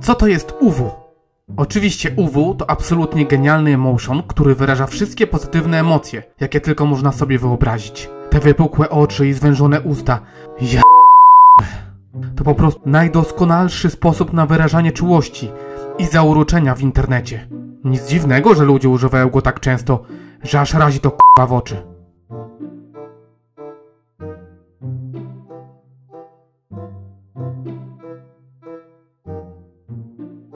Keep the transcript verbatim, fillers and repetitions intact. Co to jest U W U? Oczywiście U W U to absolutnie genialny motion, który wyraża wszystkie pozytywne emocje, jakie tylko można sobie wyobrazić. Te wypukłe oczy i zwężone usta. Ja... To po prostu najdoskonalszy sposób na wyrażanie czułości i zauroczenia w internecie. Nic dziwnego, że ludzie używają go tak często, że aż razi to k***a w oczy.